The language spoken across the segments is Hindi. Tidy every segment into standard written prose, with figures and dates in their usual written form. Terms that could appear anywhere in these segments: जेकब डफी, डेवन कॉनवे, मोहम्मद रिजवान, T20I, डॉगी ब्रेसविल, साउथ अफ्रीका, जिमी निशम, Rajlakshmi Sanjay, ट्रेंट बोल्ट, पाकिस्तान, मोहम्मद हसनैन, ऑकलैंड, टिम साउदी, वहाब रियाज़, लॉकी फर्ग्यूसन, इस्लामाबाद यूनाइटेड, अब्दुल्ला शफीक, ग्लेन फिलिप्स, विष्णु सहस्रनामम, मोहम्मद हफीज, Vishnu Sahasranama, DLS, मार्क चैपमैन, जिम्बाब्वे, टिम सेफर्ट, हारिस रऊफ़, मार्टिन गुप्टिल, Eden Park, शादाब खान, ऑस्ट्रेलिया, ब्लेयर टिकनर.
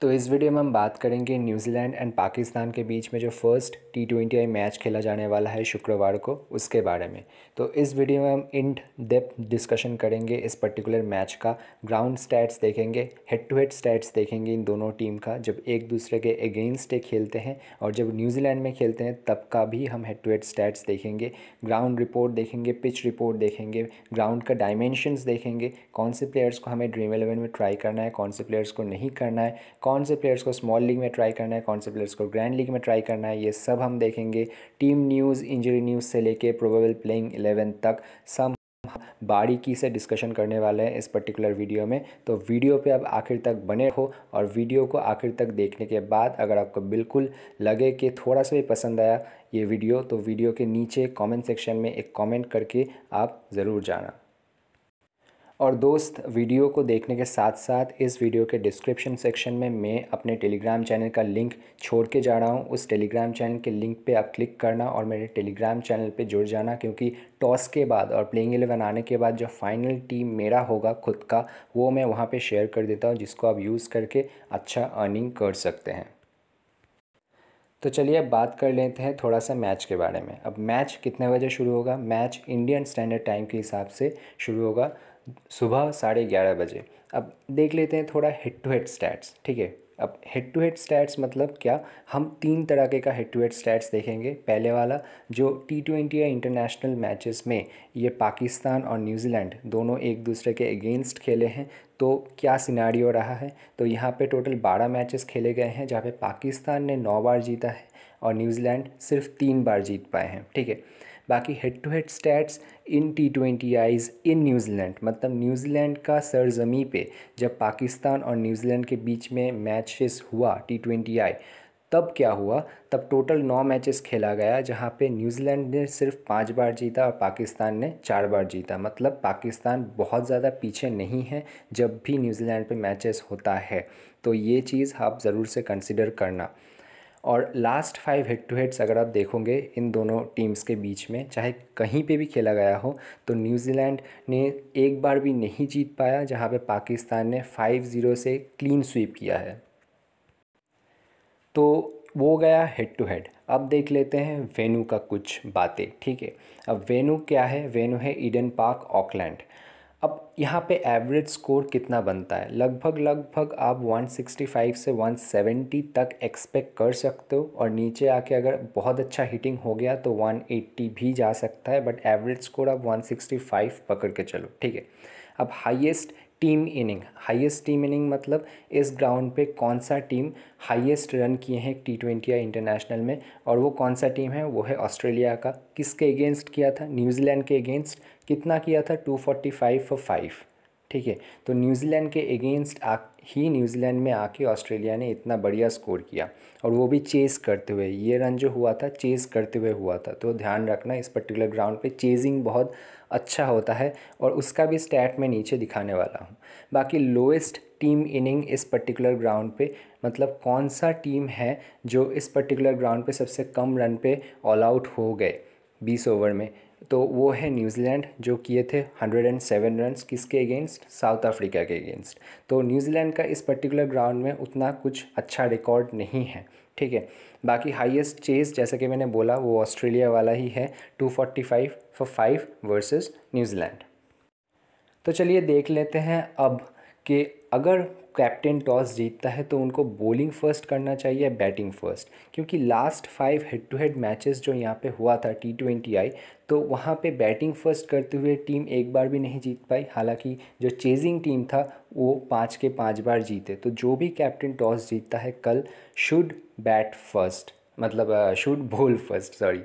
तो इस वीडियो में हम बात करेंगे न्यूजीलैंड एंड पाकिस्तान के बीच में जो फर्स्ट T20आई मैच खेला जाने वाला है शुक्रवार को, उसके बारे में। तो इस वीडियो में हम इन डेप्थ डिस्कशन करेंगे इस पर्टिकुलर मैच का, ग्राउंड स्टैट्स देखेंगे, हेड टू हेड स्टैट्स देखेंगे इन दोनों टीम का, जब एक दूसरे के अगेंस्ट खेलते हैं और जब न्यूजीलैंड में खेलते हैं तब का भी हम हेड टू हेड स्टैट्स देखेंगे, ग्राउंड रिपोर्ट देखेंगे, पिच रिपोर्ट देखेंगे, ग्राउंड का डायमेंशंस देखेंगे, कौन से प्लेयर्स को हमें ड्रीम इलेवन में ट्राई करना है, कौन से प्लेयर्स को नहीं करना है, कौन से प्लेयर्स को स्मॉल लीग में ट्राई करना है, कौन से प्लेयर्स को ग्रैंड लीग में ट्राई करना है, ये सब हम देखेंगे। टीम न्यूज़, इंजरी न्यूज़ से लेके प्रोबेबल प्लेइंग 11 तक सब बारीकी से डिस्कशन करने वाले हैं इस पर्टिकुलर वीडियो में। तो वीडियो पे आप आखिर तक बने रहो और वीडियो को आखिर तक देखने के बाद अगर आपको बिल्कुल लगे कि थोड़ा सा भी पसंद आया ये वीडियो, तो वीडियो के नीचे कॉमेंट सेक्शन में एक कॉमेंट करके आप ज़रूर जाना। और दोस्त, वीडियो को देखने के साथ साथ इस वीडियो के डिस्क्रिप्शन सेक्शन में मैं अपने टेलीग्राम चैनल का लिंक छोड़ के जा रहा हूँ, उस टेलीग्राम चैनल के लिंक पे आप क्लिक करना और मेरे टेलीग्राम चैनल पे जुड़ जाना, क्योंकि टॉस के बाद और प्लेइंग 11 आने के बाद जो फाइनल टीम मेरा होगा खुद का, वो मैं वहाँ पे शेयर कर देता हूँ, जिसको आप यूज़ करके अच्छा अर्निंग कर सकते हैं। तो चलिए अब बात कर लेते हैं थोड़ा सा मैच के बारे में। अब मैच कितने बजे शुरू होगा? मैच इंडियन स्टैंडर्ड टाइम के हिसाब से शुरू होगा सुबह 11:30 बजे। अब देख लेते हैं थोड़ा हेड टू हेड स्टैट्स, ठीक है। अब हेड टू हेड स्टैट्स मतलब क्या? हम तीन तरह के हेड टू हेड स्टैट्स देखेंगे। पहले वाला जो T20 या इंटरनेशनल मैचेस में ये पाकिस्तान और न्यूजीलैंड दोनों एक दूसरे के अगेंस्ट खेले हैं, तो क्या सिनारियो रहा है। तो यहाँ पे टोटल 12 मैचेस खेले गए हैं, जहाँ पे पाकिस्तान ने 9 बार जीता है और न्यूजीलैंड सिर्फ 3 बार जीत पाए हैं, ठीक है। बाकी head to head stats in T20Is in New Zealand, मतलब न्यूजीलैंड का सरजमी पे जब पाकिस्तान और न्यूजीलैंड के बीच में मैचेस हुआ T20I, तब क्या हुआ? तब टोटल 9 मैचेस खेला गया, जहां पे न्यूजीलैंड ने सिर्फ 5 बार जीता और पाकिस्तान ने 4 बार जीता। मतलब पाकिस्तान बहुत ज़्यादा पीछे नहीं है जब भी न्यूजीलैंड पे मैचेस होता है, तो ये चीज़ आप ज़रूर से कंसिडर करना। और लास्ट 5 हेड टू हेड्स अगर आप देखोगे इन दोनों टीम्स के बीच में, चाहे कहीं पे भी खेला गया हो, तो न्यूजीलैंड ने एक बार भी नहीं जीत पाया जहाँ पे पाकिस्तान ने 5-0 से क्लीन स्वीप किया है। तो वो गया हेड टू हेड। अब देख लेते हैं वेन्यू का कुछ बातें, ठीक है। अब वेन्यू क्या है? वेन्यू है ईडन पार्क, ऑकलैंड। अब यहाँ पे एवरेज स्कोर कितना बनता है? लगभग आप 165 से 170 तक एक्सपेक्ट कर सकते हो, और नीचे आके अगर बहुत अच्छा हिटिंग हो गया तो 180 भी जा सकता है, बट एवरेज स्कोर आप 165 पकड़ के चलो, ठीक है। अब हाईएस्ट टीम इनिंग मतलब इस ग्राउंड पे कौन सा टीम हाईएस्ट रन किए हैं T20 या इंटरनेशनल में, और वो कौन सा टीम है? वो है ऑस्ट्रेलिया का। किसके अगेंस्ट किया था? न्यूजीलैंड के अगेंस्ट। कितना किया था? 245 for 5, ठीक है। तो न्यूजीलैंड के अगेंस्ट ही न्यूजीलैंड में आके ऑस्ट्रेलिया ने इतना बढ़िया स्कोर किया, और वो भी चेस करते हुए। ये रन जो हुआ था चेस करते हुए हुआ था, तो ध्यान रखना इस पर्टिकुलर ग्राउंड पे चेजिंग बहुत अच्छा होता है, और उसका भी स्टैट में नीचे दिखाने वाला हूँ। बाकी लोएस्ट टीम इनिंग इस पर्टिकुलर ग्राउंड पे, मतलब कौन सा टीम है जो इस पर्टिकुलर ग्राउंड पे सबसे कम रन पे ऑल आउट हो गए 20 ओवर में, तो वो है न्यूजीलैंड, जो किए थे 107 रन। किसके अगेंस्ट? साउथ अफ्रीका के अगेंस्ट। तो न्यूजीलैंड का इस पर्टिकुलर ग्राउंड में उतना कुछ अच्छा रिकॉर्ड नहीं है, ठीक है। बाकी हाईएस्ट चेस जैसा कि मैंने बोला वो ऑस्ट्रेलिया वाला ही है, 245 फॉर 5 वर्सेस न्यूजीलैंड। तो चलिए देख लेते हैं अब कि अगर कैप्टन टॉस जीतता है तो उनको बॉलिंग फर्स्ट करना चाहिए या बैटिंग फर्स्ट, क्योंकि last 5 head to head matches जो यहाँ पे हुआ था T20I, तो वहाँ पे बैटिंग फर्स्ट करते हुए टीम एक बार भी नहीं जीत पाई, हालांकि जो चेजिंग टीम था वो 5 के 5 बार जीते। तो जो भी कैप्टन टॉस जीतता है कल शुड बैट फर्स्ट, मतलब शुड बॉल फर्स्ट, सॉरी।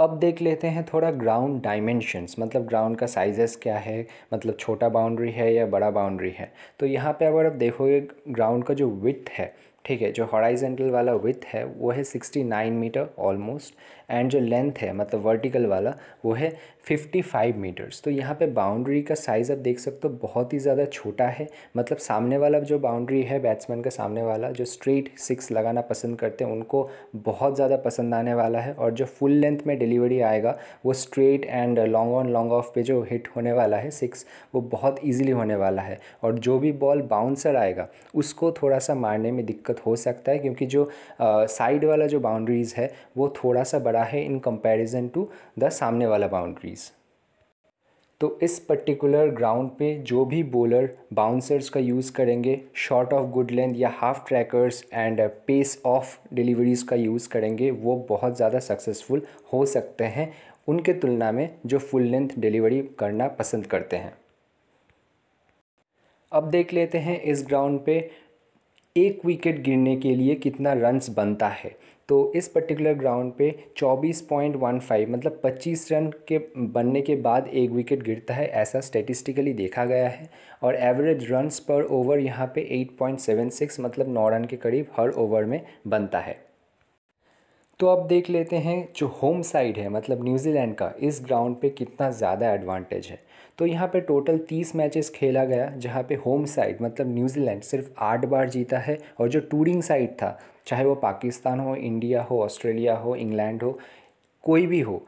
अब देख लेते हैं थोड़ा ग्राउंड डायमेंशंस, मतलब ग्राउंड का साइजेस क्या है, मतलब छोटा बाउंड्री है या बड़ा बाउंड्री है। तो यहाँ पे अगर आप देखोगे ग्राउंड का जो विड्थ है, ठीक है, जो हॉराइजेंटल वाला विथ है वो है 69 मीटर ऑलमोस्ट, एंड जो लेंथ है मतलब वर्टिकल वाला वो है 55 मीटर्स। तो यहाँ पे बाउंड्री का साइज़ आप देख सकते हो बहुत ही ज़्यादा छोटा है, मतलब सामने वाला जो बाउंड्री है बैट्समैन का सामने वाला जो स्ट्रेट सिक्स लगाना पसंद करते हैं उनको बहुत ज़्यादा पसंद आने वाला है, और जो फुल लेंथ में डिलीवरी आएगा वो straight and long on long off पे जो हिट होने वाला है सिक्स वो बहुत ईजिली होने वाला है, और जो भी बॉल बाउंसर आएगा उसको थोड़ा सा मारने में दिक्कत हो सकता है क्योंकि जो साइड वाला जो बाउंड्रीज़ है वो थोड़ा सा बड़ा है इन कंपैरिजन टू द सामने वाला बाउंड्रीज़। तो इस पर्टिकुलर ग्राउंड पे जो भी बॉलर बाउंसर्स का यूज़ करेंगे, शॉट ऑफ गुड लेंथ या half trackers and pace off deliveries का यूज़ करेंगे वो बहुत ज़्यादा सक्सेसफुल हो सकते हैं उनके तुलना में जो फुल लेंथ डिलीवरी करना पसंद करते हैं। अब देख लेते हैं इस ग्राउंड पे एक विकेट गिरने के लिए कितना रन्स बनता है। तो इस पर्टिकुलर ग्राउंड पे 24.15 मतलब 25 रन के बनने के बाद एक विकेट गिरता है, ऐसा स्टैटिस्टिकली देखा गया है। और एवरेज रन्स पर ओवर यहाँ पे 8.76 मतलब 9 रन के करीब हर ओवर में बनता है। तो अब देख लेते हैं जो होम साइड है मतलब न्यूजीलैंड का, इस ग्राउंड पे कितना ज़्यादा एडवांटेज है। तो यहाँ पे टोटल 30 मैचेस खेला गया जहाँ पे होम साइड मतलब न्यूजीलैंड सिर्फ 8 बार जीता है, और जो टूरिंग साइड था चाहे वो पाकिस्तान हो, इंडिया हो, ऑस्ट्रेलिया हो, इंग्लैंड हो, कोई भी हो,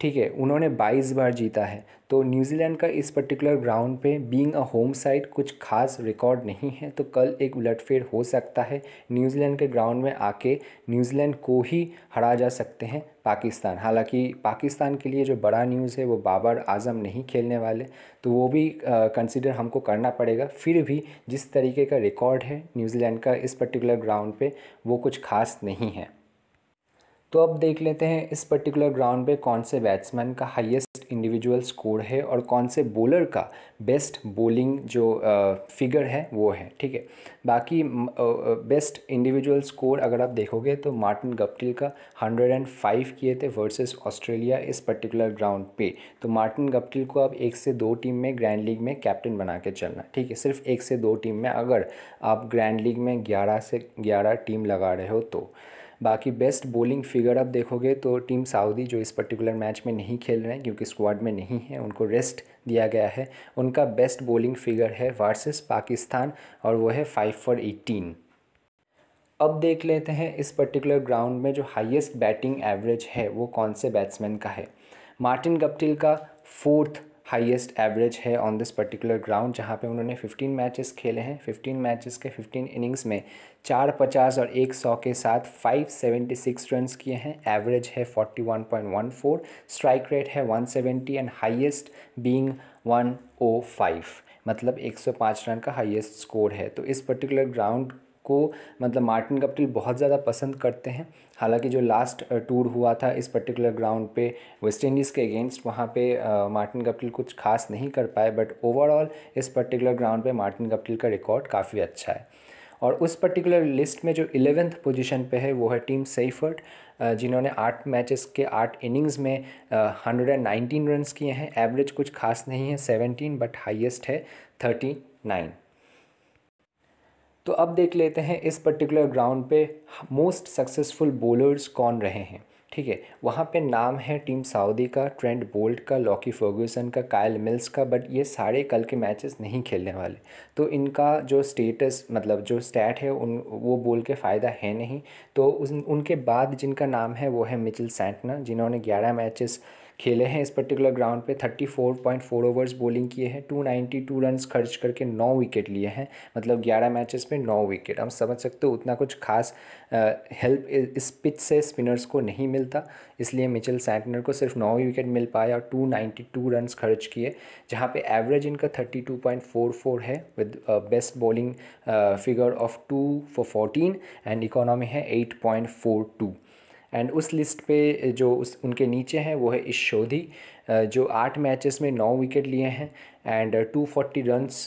ठीक है, उन्होंने 22 बार जीता है। तो न्यूजीलैंड का इस पर्टिकुलर ग्राउंड पे बीइंग अ होम साइड कुछ खास रिकॉर्ड नहीं है, तो कल एक उलटफेर हो सकता है। न्यूजीलैंड के ग्राउंड में आके न्यूजीलैंड को ही हरा जा सकते हैं पाकिस्तान। हालांकि पाकिस्तान के लिए जो बड़ा न्यूज़ है वो बाबर आज़म नहीं खेलने वाले, तो वो भी कंसिडर हमको करना पड़ेगा। फिर भी जिस तरीके का रिकॉर्ड है न्यूजीलैंड का इस पर्टिकुलर ग्राउंड पर वो कुछ खास नहीं है। तो अब देख लेते हैं इस पर्टिकुलर ग्राउंड पे कौन से बैट्समैन का हाईएस्ट इंडिविजुअल स्कोर है और कौन से बॉलर का बेस्ट बॉलिंग जो फिगर है वो है, ठीक है। बाकी बेस्ट इंडिविजुअल स्कोर अगर आप देखोगे तो मार्टिन गुप्टिल का 105 किए थे वर्सेस ऑस्ट्रेलिया इस पर्टिकुलर ग्राउंड पे। तो मार्टिन गुप्टिल को आप 1 से 2 टीम में ग्रैंड लीग में कैप्टन बना के चलना, ठीक है, सिर्फ 1 से 2 टीम में अगर आप ग्रैंड लीग में 11 से 11 टीम लगा रहे हो तो। बाकी बेस्ट बॉलिंग फिगर आप देखोगे तो टिम साउदी जो इस पर्टिकुलर मैच में नहीं खेल रहे हैं क्योंकि स्क्वाड में नहीं है, उनको रेस्ट दिया गया है, उनका बेस्ट बॉलिंग फिगर है वर्सेस पाकिस्तान और वो है 5/18। अब देख लेते हैं इस पर्टिकुलर ग्राउंड में जो हाईएस्ट बैटिंग एवरेज है वो कौन से बैट्समैन का है। मार्टिन गुप्टिल का 4th हाईएस्ट एवरेज है ऑन दिस पर्टिकुलर ग्राउंड, जहाँ पे उन्होंने 15 मैचेस खेले हैं। 15 मैचेस के 15 इनिंग्स में 450 और 100 के साथ 576 रन्स किए हैं। एवरेज है 41.14, स्ट्राइक रेट है 170 एंड हाईएस्ट बीइंग 105 मतलब 105 रन का हाईएस्ट स्कोर है। तो इस पर्टिकुलर ग्राउंड को मतलब मार्टिन गुप्टिल बहुत ज़्यादा पसंद करते हैं। हालांकि जो लास्ट टूर हुआ था इस पर्टिकुलर ग्राउंड पे वेस्ट इंडीज़ के अगेंस्ट, वहाँ पे मार्टिन गुप्टिल कुछ खास नहीं कर पाए, बट ओवरऑल इस पर्टिकुलर ग्राउंड पे मार्टिन गुप्टिल का रिकॉर्ड काफ़ी अच्छा है। और उस पर्टिकुलर लिस्ट में जो 11th पोजीशन पे है वो है टिम सेफर्ट, जिन्होंने 8 मैचेस के 8 इनिंग्स में 119 रन्स किए हैं। एवरेज कुछ खास नहीं है 17 बट हाइएस्ट है 39। तो अब देख लेते हैं इस पर्टिकुलर ग्राउंड पे मोस्ट सक्सेसफुल बॉलर्स कौन रहे हैं, ठीक है। वहाँ पे नाम है टीम साउदी का, ट्रेंट बोल्ट का, लॉकी फर्ग्यूसन का, कायल मिल्स का, बट ये सारे कल के मैचेस नहीं खेलने वाले, तो इनका जो स्टेटस मतलब जो स्टैट है उन वो बोल के फ़ायदा है नहीं। तो उनके बाद जिनका नाम है वो है मिचेल सैंटनर, जिन्होंने 11 मैचेस खेले हैं इस पर्टिकुलर ग्राउंड पे, 34.4 ओवर्स बॉलिंग किए हैं, 292 रन्स खर्च करके 9 विकेट लिए हैं, मतलब 11 मैचेस पे 9 विकेट। हम समझ सकते हो उतना कुछ खास हेल्प इस पिच से स्पिनर्स को नहीं मिलता, इसलिए मिचेल सैंटनर को सिर्फ 9 विकेट मिल पाए और 292 रन्स खर्च किए, जहाँ पे एवरेज इनका 32.44 है with best bowling figure of 2/14 and economy है 8.42। एंड उस लिस्ट पे जो उनके नीचे हैं वो है इश सोढ़ी, जो 8 मैचेस में 9 विकेट लिए हैं एंड 240 रन्स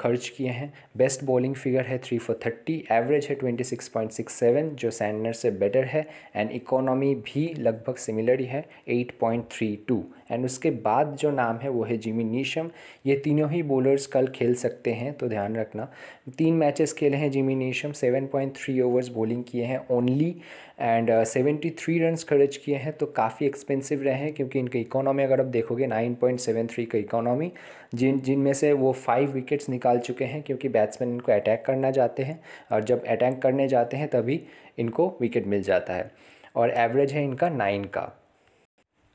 खर्च किए हैं। बेस्ट बॉलिंग फिगर है 3/30, एवरेज है 26.67 जो सैंटनर से बेटर है, एंड इकोनॉमी भी लगभग सिमिलर ही है 8.32। एंड उसके बाद जो नाम है वो है जिमी निशम। ये तीनों ही बॉलर्स कल खेल सकते हैं तो ध्यान रखना। 3 मैचेस खेले हैं जिमी निशम, 7.3 ओवर्स बॉलिंग किए हैं ओनली एंड 73 रन्स खर्च किए हैं, तो काफ़ी एक्सपेंसिव रहे हैं क्योंकि इनकी इकोनॉमी अगर आप देखोगे 9.73 का इकोनॉमी, जिनमें से वो 5 विकेट्स निकाल चुके हैं क्योंकि बैट्समैन इनको अटैक करना चाहते हैं और जब अटैक करने जाते हैं तभी इनको विकेट मिल जाता है, और एवरेज है इनका 9 का।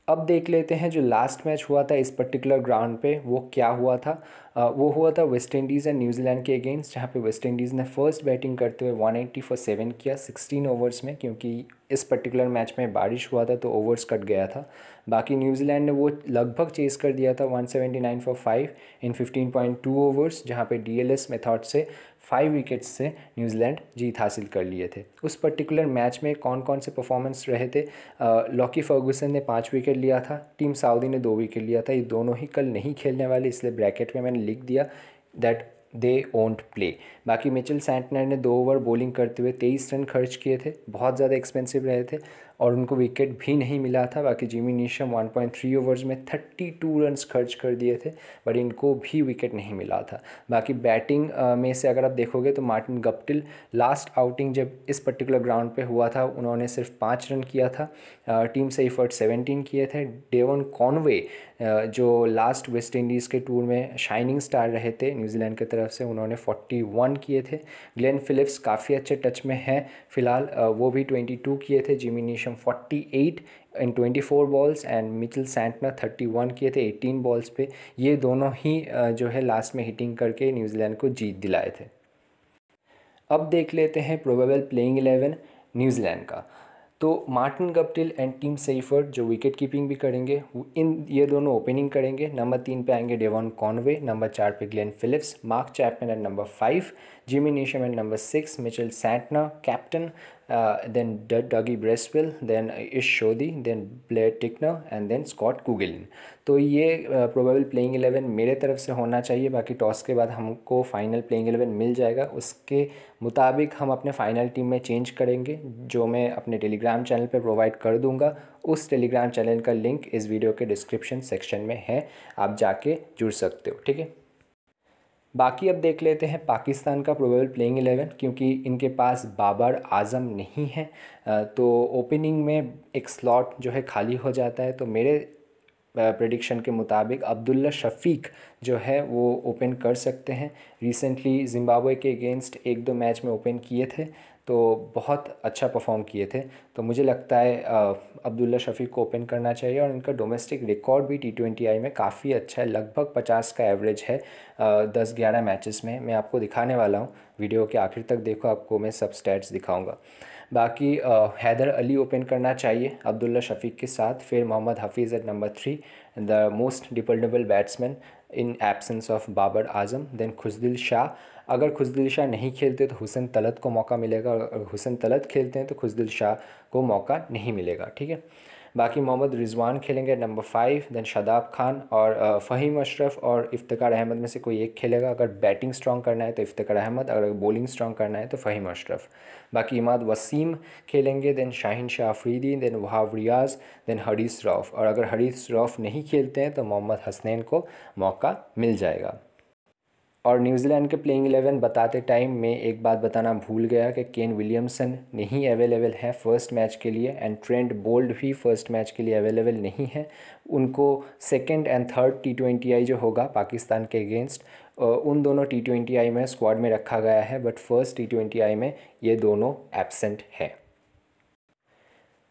अब देख लेते हैं जो लास्ट मैच हुआ था इस पर्टिकुलर ग्राउंड पे वो क्या हुआ था। वो हुआ था वेस्ट इंडीज़ एंड न्यूजीलैंड के अगेंस्ट, जहाँ पे वेस्ट इंडीज़ ने फर्स्ट बैटिंग करते हुए 180 for 7 किया 16 ओवर्स में, क्योंकि इस पर्टिकुलर मैच में बारिश हुआ था तो ओवर्स कट गया था। बाकी न्यूजीलैंड ने वो लगभग चेस कर दिया था 179 for 5 इन 15.2 ओवर्स, जहाँ पे DLS मेथड से 5 विकेट्स से न्यूजीलैंड जीत हासिल कर लिए थे। उस पर्टिकुलर मैच में कौन कौन से परफॉर्मेंस रहे थे, लॉकी फर्ग्यूसन ने 5 विकेट लिया था, टिम साउदी ने 2 विकेट लिया था। ये दोनों ही कल नहीं खेलने वाले, इसलिए ब्रैकेट में मैंने लिख दिया दैट दे वोंट प्ले। बाकी मिचेल सैंटनर ने 2 ओवर बॉलिंग करते हुए 23 रन खर्च किए थे, बहुत ज़्यादा एक्सपेंसिव रहे थे और उनको विकेट भी नहीं मिला था। बाकी जिमी निशम 1.3 ओवर्स में 32 रन खर्च कर दिए थे बट इनको भी विकेट नहीं मिला था। बाकी बैटिंग में से अगर आप देखोगे तो मार्टिन गुप्टिल, लास्ट आउटिंग जब इस पर्टिकुलर ग्राउंड पे हुआ था उन्होंने सिर्फ 5 रन किया था। टिम सेफर्ट 17 किए थे। डेवन कॉनवे जो लास्ट वेस्ट इंडीज़ के टूर में शाइनिंग स्टार रहे थे न्यूजीलैंड की तरफ से, उन्होंने 41 किए थे। ग्लेन फिलिप्स काफ़ी अच्छे टच में हैं फिलहाल, वो भी 22 किए थे। Jimmy 48 in 24 balls and Mitchell Santner 31 किए थे 18 बॉल्स पे। ये दोनों ही जो है लास्ट में हिटिंग करके न्यूजीलैंड को जीत दिलाए थे। अब देख लेते हैं प्रोबेबल प्लेइंग 11 न्यूजीलैंड का। तो मार्टिन गुप्टिल and टिम सेफर्ट जो विकेट कीपिंग भी करेंगे, इन ये दोनों ओपनिंग करेंगे। नंबर 3 पे आएंगे डेवन कॉनवे, नंबर 4 पे ग्लेन फिलिप्स, मार्क चैपमैन and number 5, जिमी निशम and number 6, Mitchell Santner captain, then डॉगी ब्रेसविल, then Ish Sodhi, then ब्लेयर टिकनर and then Scott Kuggeleijn. तो ये प्रोबेबल प्लेइंग 11 मेरे तरफ से होना चाहिए। बाकी टॉस के बाद हमको फाइनल प्लेइंग 11 मिल जाएगा, उसके मुताबिक हम अपने फाइनल टीम में चेंज करेंगे जो मैं अपने टेलीग्राम चैनल पर प्रोवाइड कर दूंगा। उस टेलीग्राम चैनल का लिंक इस वीडियो के डिस्क्रिप्शन सेक्शन में है, आप जाके जुड़ सकते हो, ठीक है। बाकी अब देख लेते हैं पाकिस्तान का प्रोबेबल प्लेइंग 11, क्योंकि इनके पास बाबर आज़म नहीं है तो ओपनिंग में एक स्लॉट जो है खाली हो जाता है। तो मेरे प्रेडिक्शन के मुताबिक अब्दुल्ला शफीक जो है वो ओपन कर सकते हैं। रिसेंटली जिम्बाब्वे के अगेंस्ट 1-2 मैच में ओपन किए थे तो बहुत अच्छा परफॉर्म किए थे, तो मुझे लगता है अब्दुल्ला शफीक को ओपन करना चाहिए। और इनका डोमेस्टिक रिकॉर्ड भी T20I में काफ़ी अच्छा है, लगभग 50 का एवरेज है 10-11 मैचेस में। मैं आपको दिखाने वाला हूँ, वीडियो के आखिर तक देखो, आपको मैं सब स्टैट्स दिखाऊंगा। बाकी हैदर अली ओपन करना चाहिए अब्दुल्ला शफीक के साथ, फिर मोहम्मद हफीज at number 3, the most dependable batsman in absence of Babar Azam, then Khushdil Shah. अगर खुशदिल शाह नहीं खेलते तो हुसैन तलत को मौका मिलेगा, और अगर हुसैन तलत खेलते हैं तो खुशदिल शाह को मौका नहीं मिलेगा, ठीक है। बाकी मोहम्मद रिजवान खेलेंगे नंबर 5, देन शादाब खान और फ़हीम अशरफ और इफ्तिखार अहमद में से कोई एक खेलेगा। अगर बैटिंग स्ट्रॉन्ग करना है तो इफ्तिखार अहमद, अगर बॉलिंग स्ट्रॉन्ग करना है तो फ़हीम अशरफ। बाकी इमाद वसीम खेलेंगे, then Shaheen Shah Afridi, then वहाब रियाज़, then हारिस रऊफ़। और अगर हारिस रऊफ़ नहीं खेलते हैं तो मोहम्मद हसनैन को मौका मिल जाएगा। और न्यूजीलैंड के प्लेइंग 11 बताते टाइम मैं एक बात बताना भूल गया कि केन विलियमसन नहीं अवेलेबल है फ़र्स्ट मैच के लिए, एंड ट्रेंट बोल्ट भी फ़र्स्ट मैच के लिए अवेलेबल नहीं है। उनको सेकंड एंड थर्ड T20I जो होगा पाकिस्तान के अगेंस्ट, उन दोनों T20I में स्क्वाड में रखा गया है, बट फर्स्ट T20I में ये दोनों एब्सेंट है।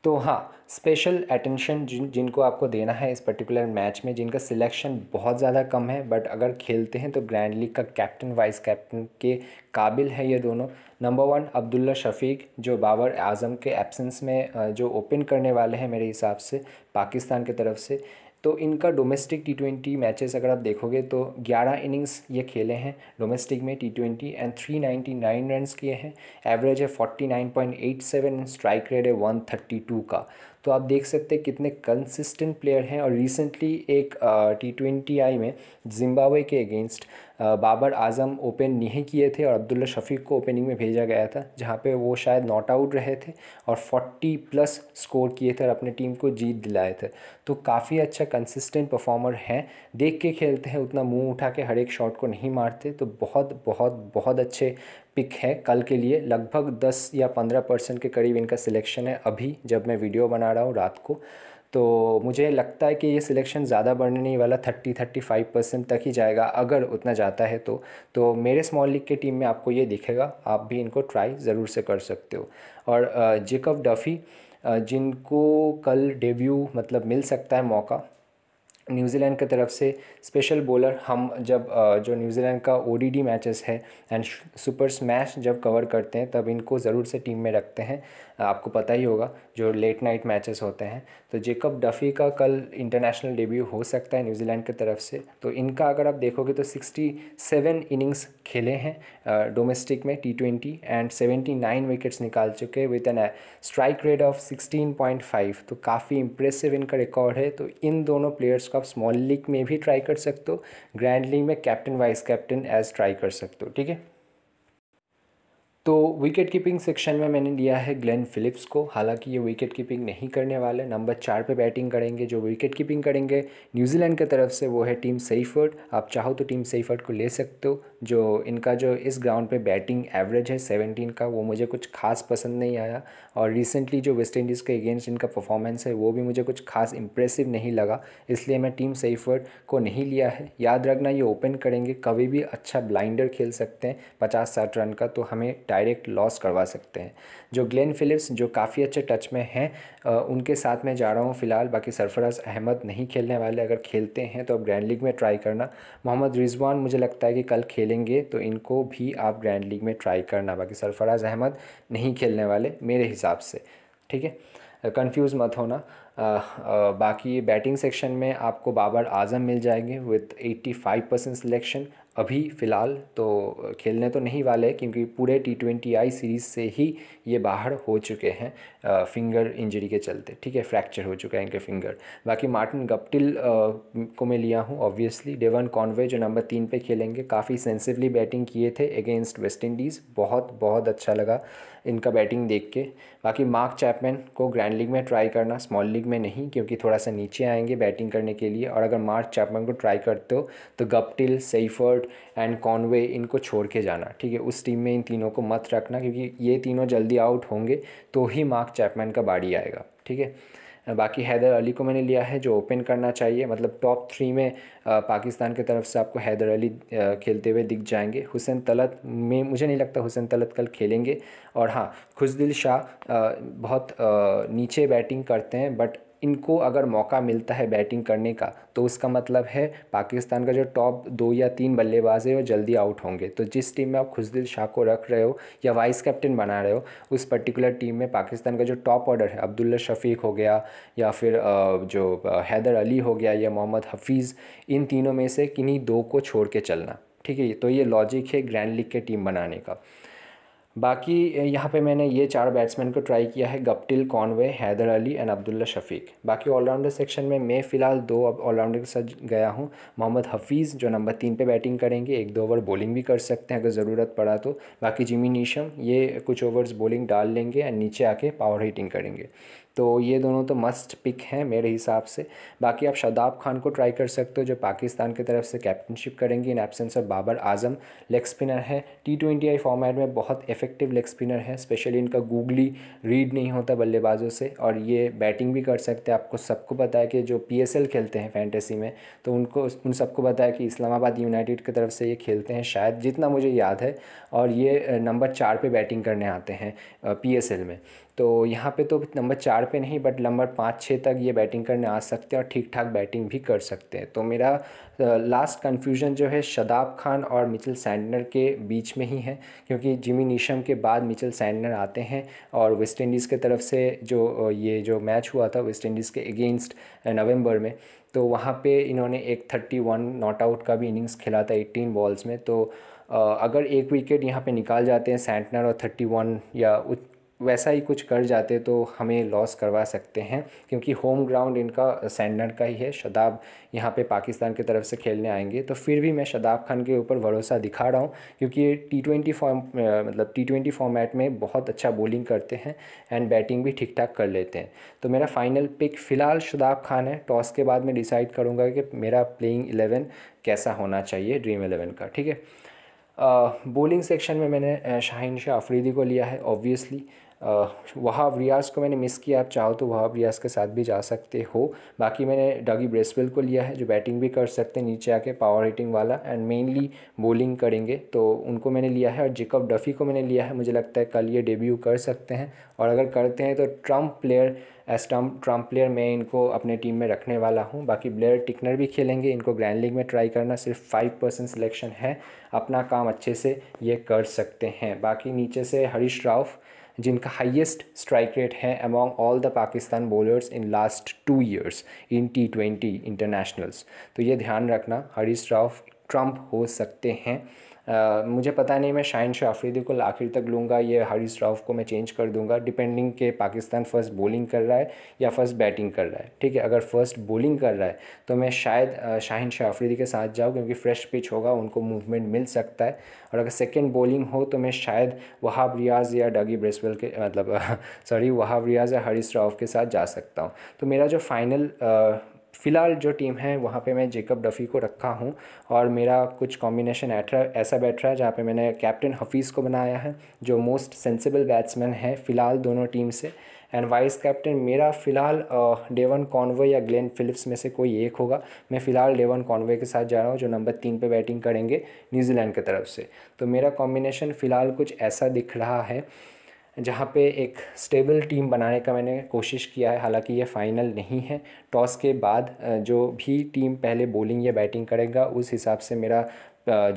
तो हाँ, स्पेशल अटेंशन जिनको आपको देना है इस पर्टिकुलर मैच में, जिनका सिलेक्शन बहुत ज़्यादा कम है बट अगर खेलते हैं तो ग्रैंड लीग का कैप्टन वाइस कैप्टन के काबिल है ये दोनों। नंबर 1 अब्दुल्ला शफीक जो बाबर आज़म के एब्सेंस में जो ओपन करने वाले हैं मेरे हिसाब से पाकिस्तान की तरफ से। तो इनका डोमेस्टिक T20 मैचेस अगर आप देखोगे तो 11 इनिंग्स ये खेले हैं डोमेस्टिक में T20 एंड 399 रन्स किए हैं। एवरेज है 49.87, स्ट्राइक रेट है 132 का। तो आप देख सकते हैं कितने कंसिस्टेंट प्लेयर हैं। और रिसेंटली एक T20आई में जिम्बाब्वे के अगेंस्ट बाबर आज़म ओपन नहीं किए थे और अब्दुल्ला शफीक को ओपनिंग में भेजा गया था, जहां पे वो शायद नॉट आउट रहे थे और 40+ स्कोर किए थे और अपने टीम को जीत दिलाए थे। तो काफ़ी अच्छा कंसिस्टेंट परफॉर्मर हैं, देख के खेलते हैं, उतना मुंह उठा के हर एक शॉट को नहीं मारते। तो बहुत बहुत बहुत अच्छे पिक है कल के लिए। लगभग 10 या 15% के करीब इनका सिलेक्शन है अभी जब मैं वीडियो बना रहा हूँ रात को। तो मुझे लगता है कि ये सिलेक्शन ज़्यादा बढ़ने नहीं वाला, 30-35% तक ही जाएगा अगर उतना जाता है तो। तो मेरे स्मॉल लीग के टीम में आपको ये दिखेगा, आप भी इनको ट्राई ज़रूर से कर सकते हो। और जेकब डफी जिनको कल डेब्यू मतलब मिल सकता है मौका न्यूजीलैंड की तरफ से, स्पेशल बॉलर। हम जब जो न्यूजीलैंड का ओडीडी मैचेस है एंड सुपर स्मैश जब कवर करते हैं तब इनको ज़रूर से टीम में रखते हैं, आपको पता ही होगा जो लेट नाइट मैचेस होते हैं। तो जेकब डफी का कल इंटरनेशनल डेब्यू हो सकता है न्यूजीलैंड की तरफ से। तो इनका अगर आप देखोगे तो 67 इनिंग्स खेले हैं डोमेस्टिक में T20 एंड 79 विकेट्स निकाल चुके with an strike rate of 16.5। तो काफ़ी इंप्रेसिव इनका रिकॉर्ड है। तो इन दोनों प्लेयर्स आप स्मॉल लीग में भी ट्राई कर सकते हो, ग्रैंड लीग में captain vice captain as try कर सकते हो, ठीक है। तो विकेट कीपिंग सेक्शन में मैंने लिया है ग्लेन फिलिप्स को, हालांकि ये विकेट कीपिंग नहीं करने वाले, नंबर 4 पे बैटिंग करेंगे। जो विकेट कीपिंग करेंगे न्यूजीलैंड की तरफ से वो है टिम सेफर्ट। आप चाहो तो टिम सेफर्ट को ले सकते हो। जो इनका जो इस ग्राउंड पे बैटिंग एवरेज है 17 का, वो मुझे कुछ खास पसंद नहीं आया। और रिसेंटली जो वेस्ट इंडीज़ के अगेंस्ट इनका परफॉर्मेंस है वो भी मुझे कुछ खास इंप्रेसिव नहीं लगा, इसलिए मैं टीम सेफर्ट को नहीं लिया है। याद रखना ये ओपन करेंगे, कभी भी अच्छा ब्लाइंडर खेल सकते हैं 50-60 रन का, तो हमें डायरेक्ट लॉस करवा सकते हैं। जो ग्लेन फिलिप्स जो काफ़ी अच्छे टच में हैं उनके साथ मैं जा रहा हूँ फ़िलहाल। बाकी सरफराज अहमद नहीं खेलने वाले, अगर खेलते हैं तो आप ग्रैंड लीग में ट्राई करना। मोहम्मद रिजवान मुझे लगता है कि कल खेलेंगे, तो इनको भी आप ग्रैंड लीग में ट्राई करना। बाकी सरफराज अहमद नहीं खेलने वाले मेरे हिसाब से, ठीक है, कन्फ्यूज़ मत होना। बाकी बैटिंग सेक्शन में आपको बाबर आज़म मिल जाएंगे विथ 85% सिलेक्शन अभी फ़िलहाल। तो खेलने तो नहीं वाले क्योंकि पूरे T20I सीरीज़ से ही ये बाहर हो चुके हैं फिंगर इंजरी के चलते, ठीक है, फ्रैक्चर हो चुका है इनके फिंगर। बाकी मार्टिन गुप्टिल को मैं लिया हूँ ऑब्वियसली। डेवन कॉनवे जो नंबर 3 पे खेलेंगे, काफ़ी सेंसिवली बैटिंग किए थे अगेंस्ट वेस्ट इंडीज़, बहुत बहुत अच्छा लगा इनका बैटिंग देख के। बाकी मार्क चैपमैन को ग्रैंड लीग में ट्राई करना, स्मॉल लीग में नहीं, क्योंकि थोड़ा सा नीचे आएंगे बैटिंग करने के लिए। और अगर मार्क चैपमैन को ट्राई करते हो तो गुप्टिल, सेफर्ट एंड कॉनवे इनको छोड़ के जाना, ठीक है, उस टीम में इन तीनों को मत रखना क्योंकि ये तीनों जल्दी आउट होंगे तो ही मार्क चैपमैन का बारी आएगा, ठीक है। बाकी हैदर अली को मैंने लिया है जो ओपन करना चाहिए, मतलब टॉप 3 में पाकिस्तान की तरफ से आपको हैदर अली खेलते हुए दिख जाएंगे। हुसैन तलत में मुझे नहीं लगता हुसैन तलत कल खेलेंगे। और हाँ, खुशदिल शाह बहुत नीचे बैटिंग करते हैं, बट इनको अगर मौका मिलता है बैटिंग करने का तो उसका मतलब है पाकिस्तान का जो टॉप 2 या 3 बल्लेबाज है वो जल्दी आउट होंगे। तो जिस टीम में आप खुशदिल शाह को रख रहे हो या वाइस कैप्टन बना रहे हो, उस पर्टिकुलर टीम में पाकिस्तान का जो टॉप ऑर्डर है, अब्दुल्ला शफीक हो गया या फिर जो हैदर अली हो गया या मोहम्मद हफीज़, इन तीनों में से किन्हीं दो को छोड़ के चलना, ठीक है। तो ये लॉजिक है ग्रैंड लीग के टीम बनाने का। बाकी यहाँ पे मैंने ये 4 बैट्समैन को ट्राई किया है, Guptill, Conway, Haider Ali and अब्दुल्ला शफीक। बाकी ऑलराउंडर सेक्शन में मैं फ़िलहाल 2 ऑलराउंडर के साथ गया हूँ। मोहम्मद हफीज़ जो नंबर 3 पे बैटिंग करेंगे, 1-2 ओवर बॉलिंग भी कर सकते हैं अगर ज़रूरत पड़ा तो। बाकी जिमी निशम ये कुछ ओवर्स बॉलिंग डाल लेंगे एंड नीचे आके पावर हिटिंग करेंगे। तो ये दोनों तो मस्ट पिक हैं मेरे हिसाब से। बाकी आप शादाब खान को ट्राई कर सकते हो जो पाकिस्तान की तरफ से कैप्टनशिप करेंगे in absence of Babar Azam. Leg spinner है, T20I फॉर्मेट में बहुत इफेक्टिव लेग स्पिनर है, स्पेशली इनका गूगली रीड नहीं होता बल्लेबाजों से और ये बैटिंग भी कर सकते हैं। आपको सबको पता है कि जो PSL खेलते हैं फैंटेसी में, तो उन सबको पता है कि इस्लामाबाद यूनाइटेड की तरफ से ये खेलते हैं शायद, जितना मुझे याद है, और ये नंबर 4 पे बैटिंग करने आते हैं PSL में। तो यहाँ पे तो नंबर 4 पे नहीं बट नंबर 5-6 तक ये बैटिंग करने आ सकते हैं और ठीक ठाक बैटिंग भी कर सकते हैं। तो मेरा लास्ट कन्फ्यूजन जो है शादाब खान और मिचेल सैंटनर के बीच में ही है, क्योंकि जिमी निशम के बाद मिचेल सैंटनर आते हैं और वेस्ट इंडीज़ की तरफ से जो ये जो मैच हुआ था वेस्ट इंडीज़ के अगेंस्ट नवंबर में, तो वहाँ पे इन्होंने एक 31 नॉट आउट का भी इनिंग्स खेला था 18 बॉल्स में। तो अगर एक विकेट यहाँ पर निकाल जाते हैं सैंटनर और 31 या वैसा ही कुछ कर जाते तो हमें लॉस करवा सकते हैं, क्योंकि होम ग्राउंड इनका सैंटनर का ही है। शादाब यहाँ पे पाकिस्तान की तरफ से खेलने आएंगे, तो फिर भी मैं शादाब खान के ऊपर भरोसा दिखा रहा हूँ, क्योंकि ये टी20 फॉर्मेट में बहुत अच्छा बॉलिंग करते हैं एंड बैटिंग भी ठीक ठाक कर लेते हैं। तो मेरा फाइनल पिक फ़िलहाल शादाब खान है। टॉस के बाद मैं डिसाइड करूँगा कि मेरा प्लेइंग 11 कैसा होना चाहिए ड्रीम 11 का। ठीक है, बॉलिंग सेक्शन में मैंने शाहीन शाह अफरीदी को लिया है। ऑब्वियसली वहाब रियाज़ को मैंने मिस किया, आप चाहो तो वहाब रियाज़ के साथ भी जा सकते हो। बाकी मैंने डॉगी ब्रेसविल को लिया है, जो बैटिंग भी कर सकते हैं नीचे आके पावर हिटिंग वाला, एंड मेनली बॉलिंग करेंगे तो उनको मैंने लिया है। और जेकब डफी को मैंने लिया है, मुझे लगता है कल ये डेब्यू कर सकते हैं, और अगर करते हैं तो एज ट्रम्प प्लेयर मैं इनको अपने टीम में रखने वाला हूँ। बाकी ब्लेयर टिकनर भी खेलेंगे, इनको ग्रैंड लीग में ट्राई करना, सिर्फ 5% सिलेक्शन है, अपना काम अच्छे से ये कर सकते हैं। बाकी नीचे से हारिस रऊफ़, जिनका हाईएस्ट स्ट्राइक रेट है among all the पाकिस्तान bowlers in last 2 years in T20 internationals, तो ये ध्यान रखना हारिस रऊफ़ ट्रम्प हो सकते हैं। मुझे पता नहीं मैं शाहीन शाह अफरीदी को आखिर तक लूँगा, ये हारिस रऊफ़ को मैं चेंज कर दूँगा डिपेंडिंग के पाकिस्तान फ़र्स्ट बॉलिंग कर रहा है या फ़र्स्ट बैटिंग कर रहा है। ठीक है, अगर फ़र्स्ट बॉलिंग कर रहा है तो मैं शायद शाहीन शाह अफरीदी के साथ जाऊँ, क्योंकि फ्रेश पिच होगा, उनको मूवमेंट मिल सकता है। और अगर सेकेंड बॉलिंग हो तो मैं शायद वहाब रियाज़ या डॉगी ब्रेसविल के वहाब रियाज़ या हारिस रऊफ़ के साथ जा सकता हूँ। तो मेरा जो फाइनल फ़िलहाल जो टीम है वहाँ पे मैं जेकब डफी को रखा हूँ, और मेरा कुछ कॉम्बिनेशन ऐसा बैठ रहा है जहाँ पे मैंने कैप्टन हफीज़ को बनाया है, जो मोस्ट सेंसिबल बैट्समैन है फ़िलहाल दोनों टीम से, एंड वाइस कैप्टन मेरा फ़िलहाल डेवन कॉनवे या ग्लेन फिलिप्स में से कोई एक होगा। मैं फ़िलहाल डेवन कॉनवे के साथ जा रहा हूँ, जो नंबर 3 पे बैटिंग करेंगे न्यूजीलैंड की तरफ से। तो मेरा कॉम्बिनेशन फ़िलहाल कुछ ऐसा दिख रहा है, जहाँ पे एक स्टेबल टीम बनाने का मैंने कोशिश किया है। हालांकि ये फाइनल नहीं है, टॉस के बाद जो भी टीम पहले बॉलिंग या बैटिंग करेगा उस हिसाब से मेरा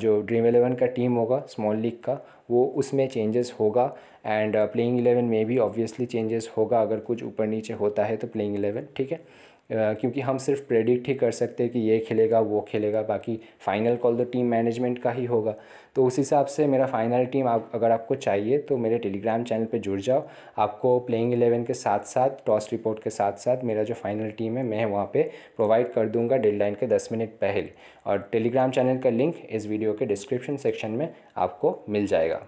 जो ड्रीम 11 का टीम होगा स्मॉल लीग का, वो उसमें चेंजेस होगा, एंड प्लेइंग 11 में भी ऑब्वियसली चेंजेस होगा। अगर कुछ ऊपर नीचे होता है तो प्लेइंग 11, ठीक है, क्योंकि हम सिर्फ प्रेडिक्ट ही कर सकते हैं कि ये खेलेगा वो खेलेगा, बाकी फ़ाइनल कॉल तो टीम मैनेजमेंट का ही होगा। तो उस हिसाब से मेरा फाइनल टीम अगर आपको चाहिए तो मेरे टेलीग्राम चैनल पे जुड़ जाओ, आपको प्लेइंग 11 के साथ साथ टॉस रिपोर्ट के साथ साथ मेरा जो फाइनल टीम है मैं वहाँ पे प्रोवाइड कर दूँगा डेडलाइन के 10 मिनट पहले, और टेलीग्राम चैनल का लिंक इस वीडियो के डिस्क्रिप्शन सेक्शन में आपको मिल जाएगा।